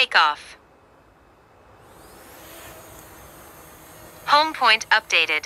takeoff. Home point updated.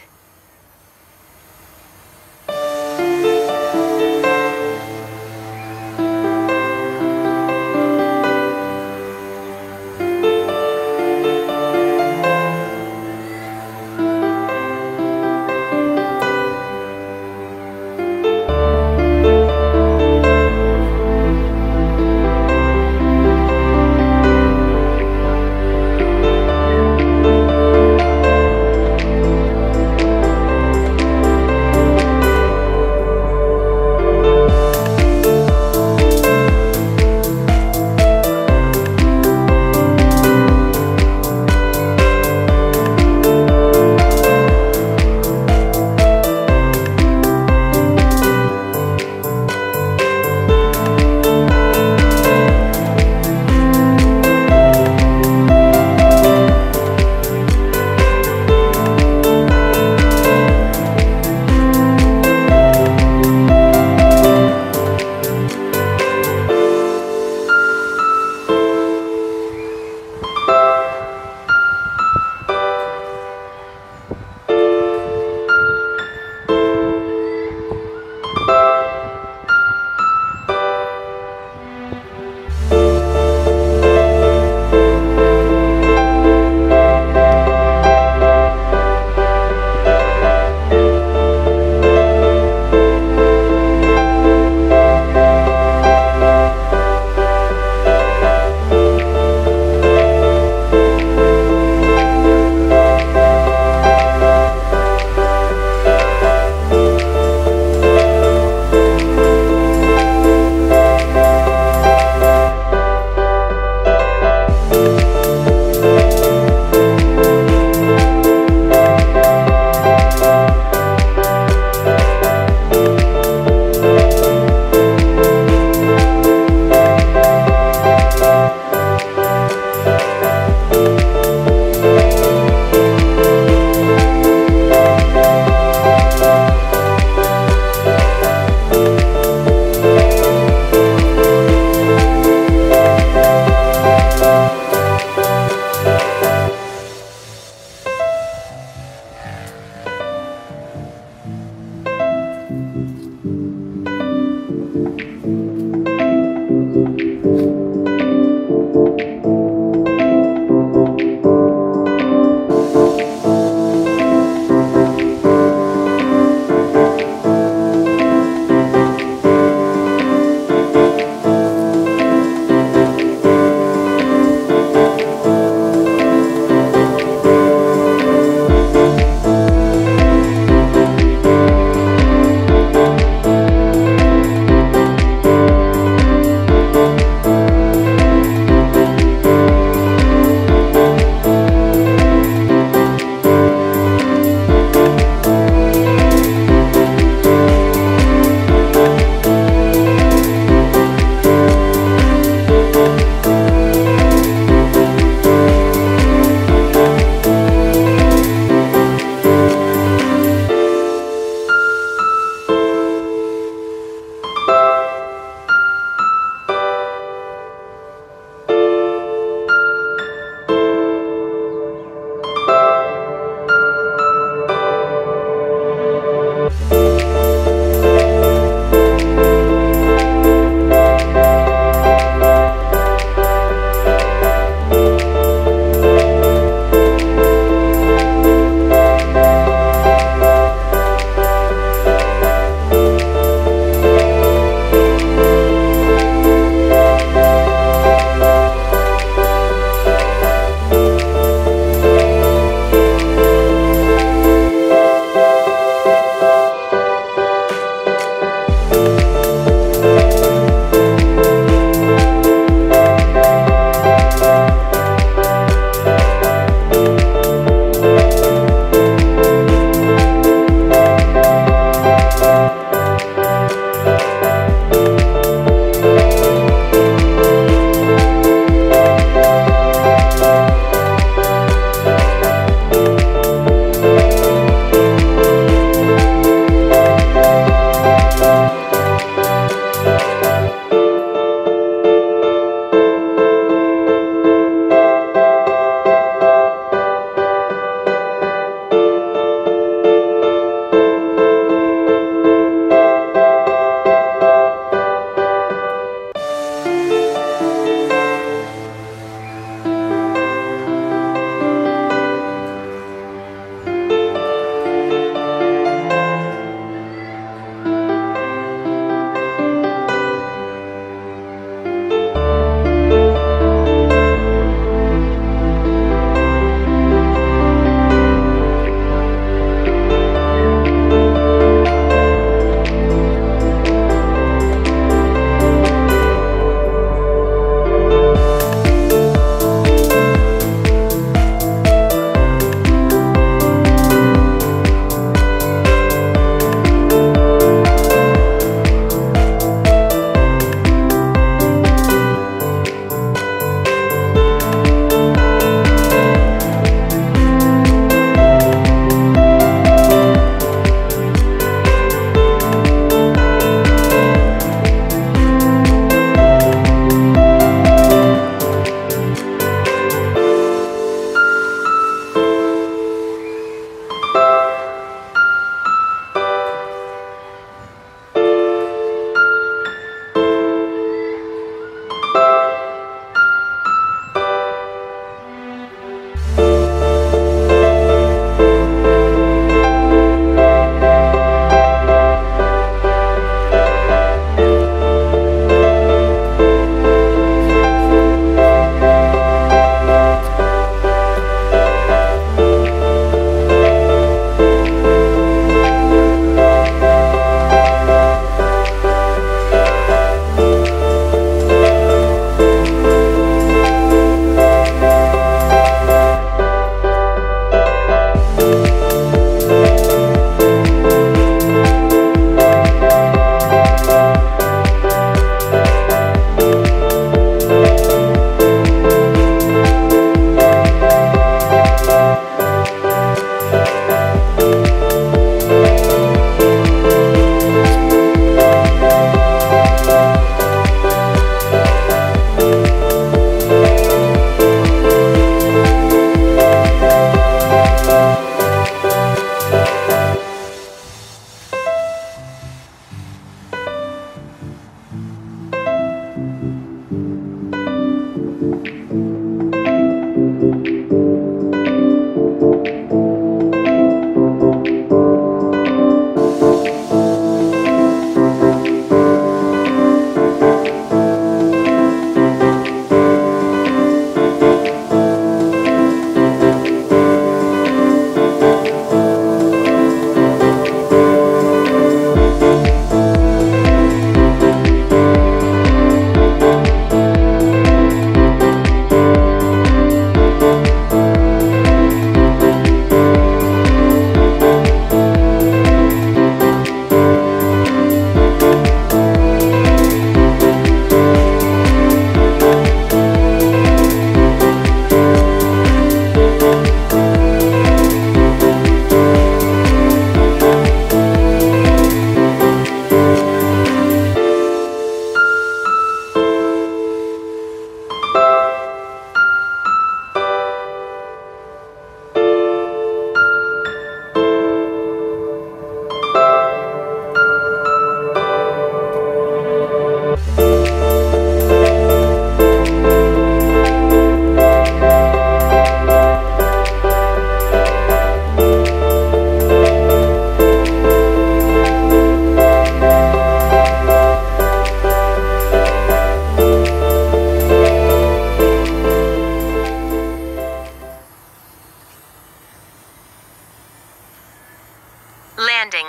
Landing.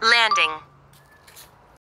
Landing.